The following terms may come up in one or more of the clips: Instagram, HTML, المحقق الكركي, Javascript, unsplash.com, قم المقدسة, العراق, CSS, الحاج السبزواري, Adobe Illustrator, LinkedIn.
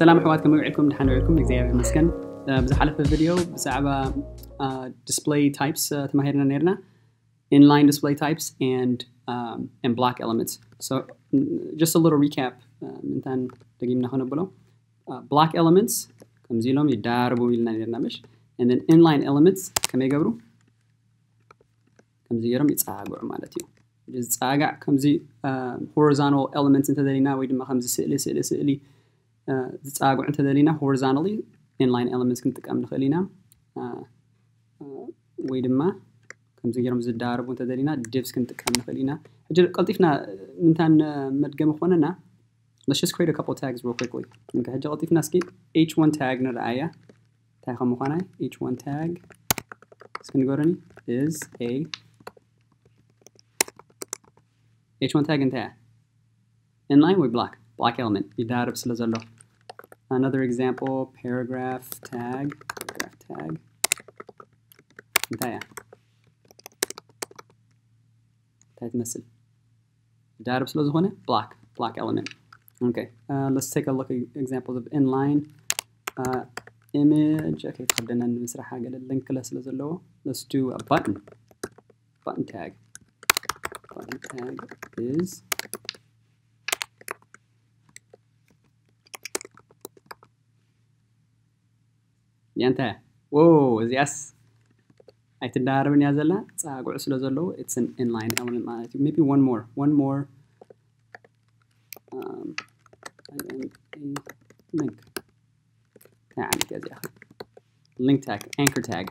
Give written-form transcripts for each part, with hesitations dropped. سلام أحواتكم ويعكم نحن ويعكم إكزيابي مسكن بزحلف الفيديو بسعبة display types تماهيرنا نيرنا inline display types and block elements. So just a little recap من تان تجيبنا هنا بلو block elements كم زيلهم يداربوا لنا نيرنا مش and then inline elements كم يجبروا كم زيهم يتصاعقوا مالتيو. Just تصاعق كم زي horizontal elements انت دلينا ويد ما خمسة سئلي تصاعقوا انت دلينا horizontally inline elements كنت كم نخلينا ويد ما كم زي جرام زدار وانت دلينا divs كنت كم نخلينا. أجل قلتيفنا من تان متجمع خواننا. Let's just create a couple tags real quickly. نكه أجل قلتيفنا سكي h1 tag نرعاية تاع خم خواني h1 tag سكنقولني is a h1 tag انتهى inline we block element يدارب سلازلو. Another example paragraph tag انتهى تمثل يدارب سلازلو هنا block element. Okay, let's take a look at examples of inline image. Okay, بدنا نسرح حاجة لللينك لسلازلو. Let's do a button tag. Button tag is ينتهى. Whoa, yes. I did not have any other lats. It's an inline element. Maybe one more. Link. Link tag, anchor tag.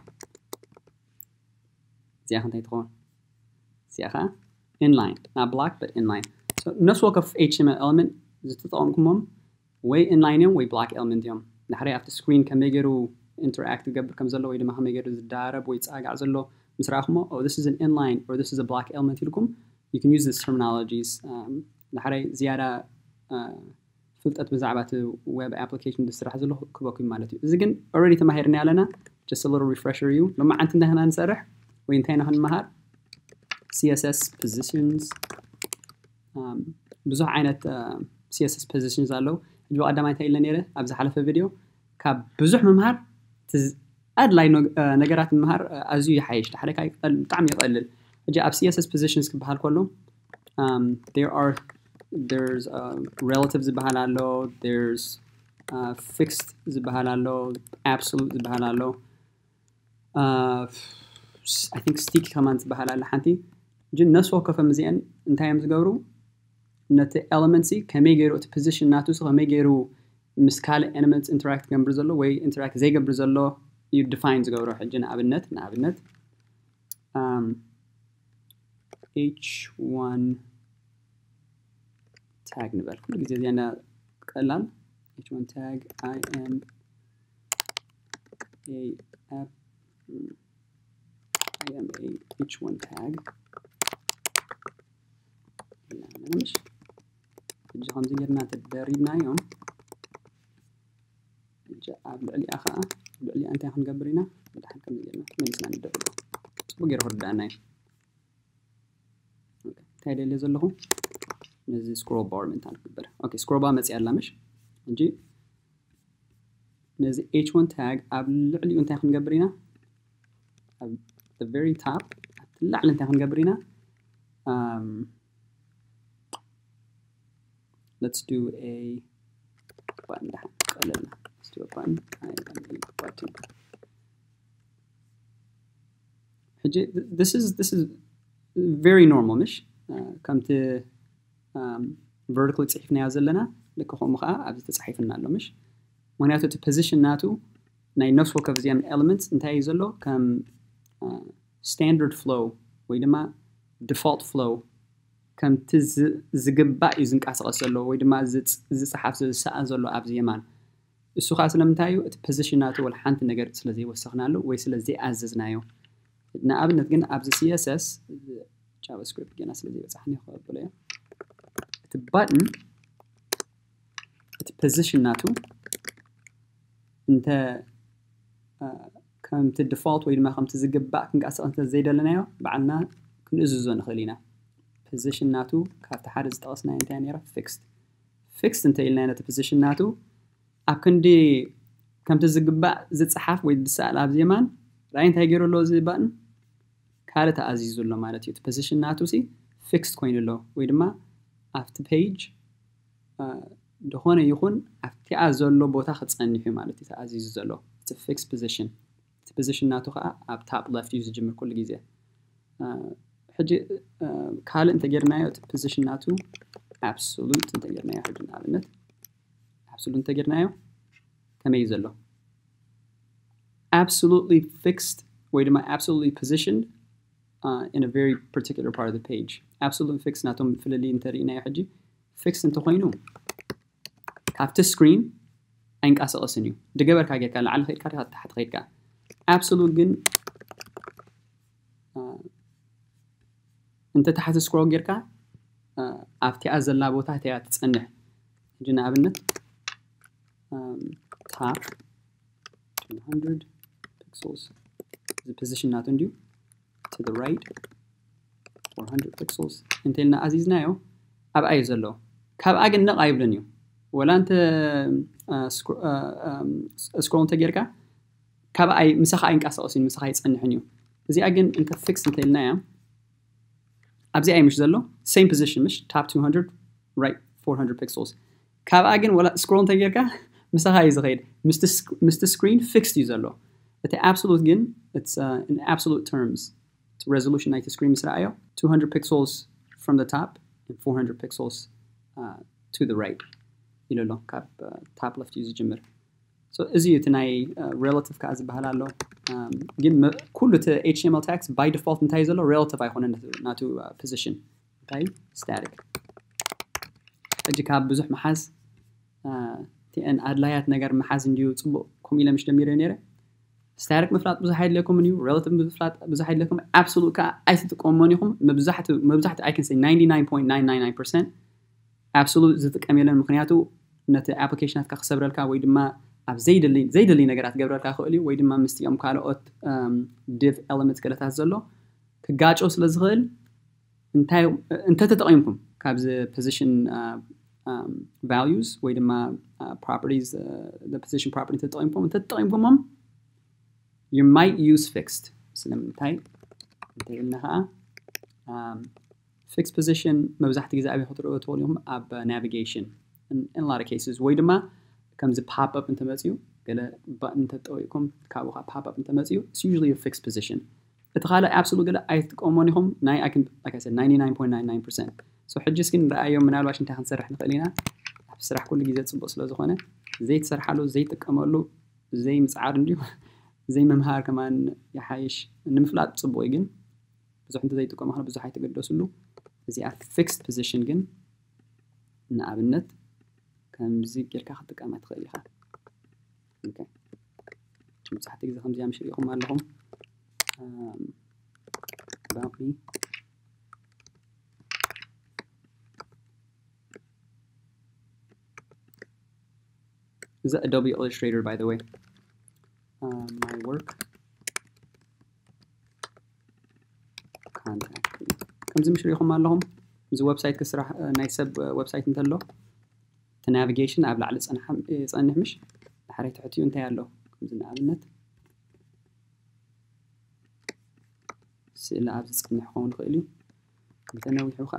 Inline, not block, but inline. So, نفس وقف HTML element. We inline يوم, we block element يوم. نحري after screen كميجرو interactive قبل كم زلوا إذا ما هم يجروا الدارب ويتساعق زلوا مسرعهم. Oh, this is an inline or this is a block element لكم. You can use these terminologies. نحري زيادة فلتت مزعبات web application تسرح زلوا كباقي مالتي. إذا already تماهرنا لنا just a little refresher you. لما عندنا هنا نسرح وينتهينا هالمهار. CSS positions بزح عينة CSS positions قالوا جو قدام أنت إلا نيره أبزح على في فيديو كاب بزح ممهر تز أدلى نجارات ممهر أزوي يحيش تحرك هاي الطعم يقلل جاء أب CSS positions كبهال كله there's relatives بهال له there's fixed بهال له absolute بهال له I think stick commands بهال له حنتي جن نفس وقفة مزيان انتهى مزجورو نت elementsي كميجرو position ناتوس كميجرو مسكال elements interact جنب برزلو وي interact زي جنب برزلو you define زجورو حجنا نقابل نت h1 tag نبل كل جزء زينا قلنا h1 tag I am a app I am a h1 tag مش الجزء خمسين جرنا تدريبنا يوم الجاء بدل أخا بدل أنت هن جبرنا بدل هن كم جرنا من سنة الدولة بقير هرد أنا تايل اللي زلهم نزل سكرول بار من تان كبر. أوكي سكرول بار متسير لامش نجي نزل h1 tag بدل أنت هن جبرنا the very top لا أنت هن جبرنا Let's do a button. Let's do a button. I am a button. This is very normal, Mish. Come to vertically تحيف نازلنا لكخو مخا عبد تحيف النالو مش. ونأتي to position ناتو ناي نفس وقف زيام elements انتهي زلو كم standard flow ويدما default flow. كم تز زجبا يزن كاسر سلوا ويد ما زت صحاف زساء زلوا عبز يمان السوق أصلا متاعيو البوزيشنات والحانت النجار سلزي واستخناله ويسلزي عززنايو نقابل نتجن عبز CSS JavaScript جينا سلزي وصحني خالد ولا البutton البوزيشناتو أنت كم تديفولت ويد ما خم تزجبا كن كاسر أنت زيدا لنايو بعدنا كن أززون خلينا position ناتو كافتحارز تقصنا انتانيرا fixed انت إلنا نت position ناتو أكندي كم تزجباء زت صحاف ويد الساعة لعب زمان رأين تهجروا له زي بقن كارت عزيز له مالتي position ناتوسي fixed coin له ويد ما after page دهونه يكون after عزله بتاخد صني في مالتي تعزيز له it's a fixed position it's position ناتو خا up top left usage من كل جزء حاجة كارت أنت جرناه position ناتو absolute أنت جرناه حاجة على absolute أنت جرناه تميز له absolutely fixed way to my absolutely positioned in a very particular part of the page absolutely fixed not on fill in ترينا يا حجي fixed انت خوينو كافت سكرين انك اساسنيو دجبر كاجي كان على خير كار تحت خير كان absolute جن انت تحت سكرول غير كان افتي ازلا بوتا تحت تصنع جنا ابنت top 100 pixels the position not undo to the right 400 pixels until na aziz nayo ab ayzallo kab agen na qayblanyo wala ant scroll tagerka kab ay misaxa ay inqasaqosin misaxa ay tsannixinyo izi agen inta fix until na abzi ay mish zallo same position mish top 200 right 400 pixels kab agen wala scroll tagerka مساحة يزغيد Mr. Screen fixed user law. At the absolute again, it's in absolute terms. It's resolution like the screen مساحة 200 pixels from the top and 400 pixels to the right. إلى لو كاب top left user جمر. So is you تناي relative كأز بهلا لو. جن كل HTML tags by default نتاي زلو relative أيقونة ناتو position. نتاي static. أجي كاب بزح محاز. أن أدلعت نجار محزن ديو تصب كم إلى مش لميرينيرة استعرق مفرط بزحيد لكم نيو relative مفرط بزحيد لكم absolute كا أيثت كومانيهم مبزحت I can say 99.999% absolute زتك أميلا مخنياتو نت application هتك خسبر لك ويد ما زيد اللي نجارات جبر لك خولي ويد ما مستيام كارات div elements كلا تهزله كجاج أوصل صغير انت تتقيمكم كابز position values ويد ما properties, the position property to you might use fixed. So let me type fixed position. Navigation. And in a lot of cases, wait a minute, comes a pop up into you. Get a button to pop up into you. It's usually a fixed position. Absolutely, I can, like I said, 99.99%. So I just can I am now watching سرح كل جزء تبص له زخانة زي تسرح له زي تكمل له زي مسعار له زي ممهار كمان يحايش إنه مفلات تصبوا يجن بزح أنت زي تكمل بزح حيت قدوس له زي عارف fixed position جن نقابل النت كان زي كلك أخذت كم تخليها أوكي مسح تجزء خمسة مش يقوم على لهم باقي This is Adobe Illustrator, by the way. My work. Contact. Comes in Mishri Homalom. There's a website, Kasra, nice website in Tello. The navigation, Ablalis is unhimish. Harit Hatu and Tello. Comes in Abnet. Silabs is in Hon Relu. Then I will Hoka.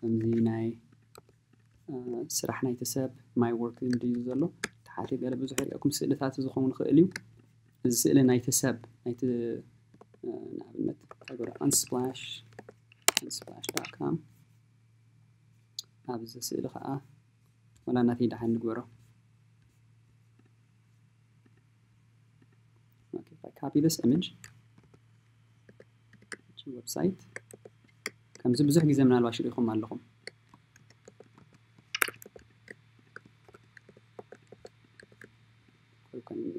Comes in I. سرحنا يتساب my work in the user law. تحاتي قال بزحر لكم سئلة تاتي زخون خاليو. السئلة نيتساب نيت نعملت أقول unsplash.com. هذا السئلة خاء ولا نتيجة حنقوله. Okay, if I copy this image to website. كم زبزح جزمنا الواشر يخون معلقهم.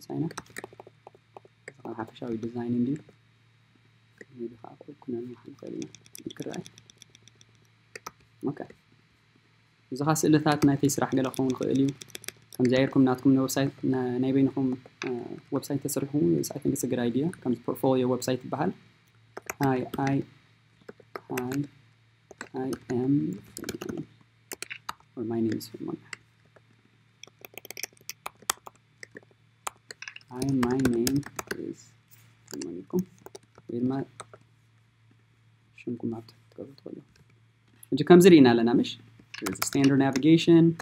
designer. I'll have to show you design in you. Maybe I'll have Okay. إذا خاص إلا ثلاثة نايتيس راح قال أخوهم خليو. كم زايركم ناتكم نو سايت نايبينكم ويب سايت تسرحون. I think it's a good idea. كم portfolio website بحال. I am or my name is Raymond. Hi, my name is Raymond. Vilma شنكم عبد تقولوا. Onde كم زرينا لنا مش؟ There's the standard navigation.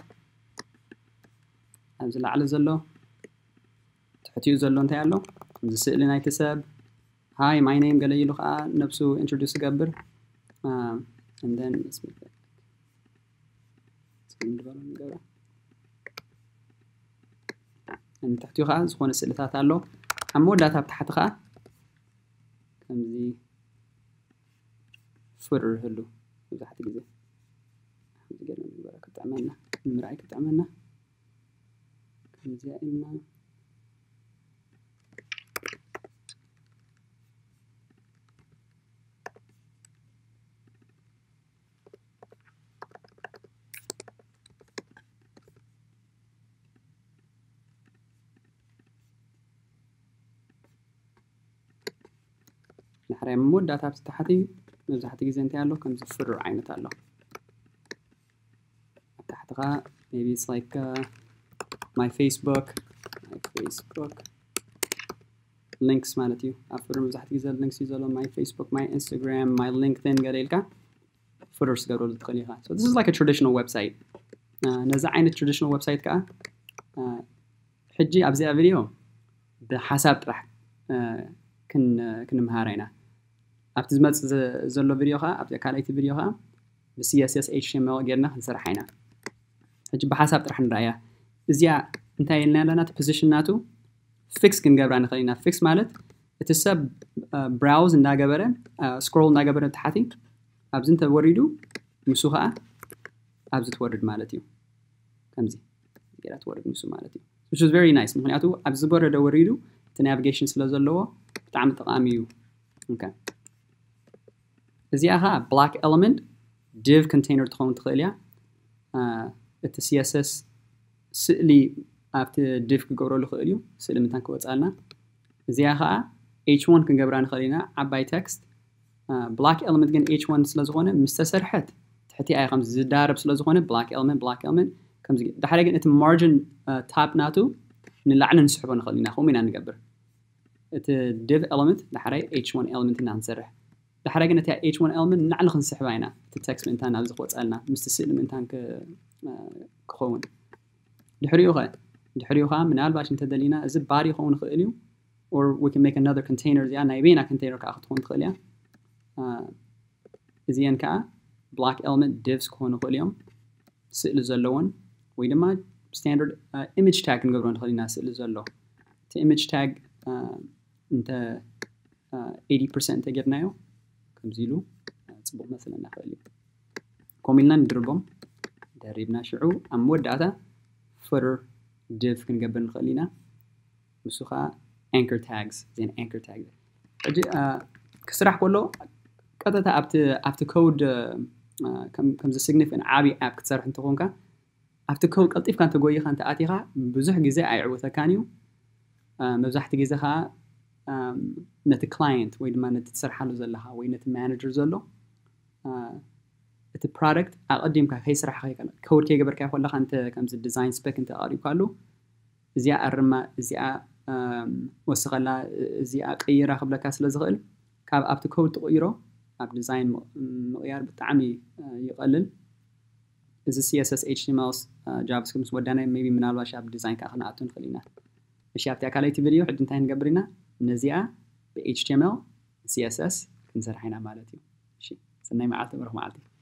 أنزل على زلوا. تحتيو زلوا أنت علوا. أنزل لنا يتساب. Hi, my name قال يلو خا نفسه introduce قبر. And then let's make that. And تحتيو خا زخون السلطات علوا. عمو داتا بتحت خا. كمزي فر هلو. وزحت جزء. الحمد لله من بركة عملنا. من رأيك عملنا. كمزي إما. نحرم مدة تابت تحتي مزحتي زين تعلو كم زفر عين تعلو تحت غا maybe it's like my Facebook links مالتيو أفر مزحتي زين links يزالو my Facebook my Instagram my LinkedIn قريلك فرس قرول تدخليها so this is like a traditional website نزع عين traditional website كا حجي أبزي فيديو بحسب رح كن مهارينا أبتزمت زلوا فيديوها أبتكاليت فيديوها بCSS HTML قلنا نسرحينا هجب حساب طرح نرايا إزيا انتهي لنا لنا تposition ناتو fix كن قبرنا خلينا fix مالت تسب browse نا قبره scroll نا قبره تحتي أبزنت وردو مسوها أبزت ورد مالتيو كمزي قلت ورد مسو مالتيو which is very nice مخنياتو أبزت ورد وردو تنافيجيشن سلازلوا بتعمل تقاميو okay إزياها black element div container تخون تخليها الت CSS سلي أبت div كجورو لخليو سلي متن كوت قالنا إزياها H1 كنجبران خلينا عباي text black element جن H1 سلازغونة مستسرحت تحتي أي خمس زدارب سلازغونة black element كم زي ده حرجة نت margin top ناتو نلعن نسحبه نخلينا خو مين نجبر ت div element لحري h1 element ننسرح لحري قلنا h1 element نعلق نسحبينا التكست من تان نزق وتسألنا مستسئل من تان ك كخون دحريوها من عالباش نتدلينا إذا باري خون خليه or we can make another container زي نايبينا container كأخذ خون خليه زي إن كا black element divs خون خليهم سئل زلون ويدما standard image tag نقدر نخلينا سئل زلوا ت image tag أنت 80% تجرناه كم زيلو تصبح مثلا نخلي كملنا ندربهم دربنا شعو أمور داتا فر div كنجبر نخلينا مسخة anchor tags زين anchor tag كسرح كله كذا أبت كود كم زي significant عابي أب كسرح نتقون كا أبت كود قلتيف كان تقولي خان تأتيها بزح جزاء عروة ثكانيو مزحت جزها نت client وين ما نت سرحله زلها وين نت manager زله نت product أقدم كه يسرح خي كله كود كي جبر كه ولا خانت كم زي design spec أنت أريد كله زيا أرمى زيا وسغلا زيا قيرة قبل كاسل زغل كاب أبت كود تغيره أب design مغير بتعمي يقلل إذا CSS HTML JavaScript ودنا maybe من أول شاب design كأخنا أتون خلينا شايف تأكلت فيديو حد انتهينا قبرنا نزيع ب HTML CSS كنزرحينا مالتي شيء سناي معاتي وروح معاتي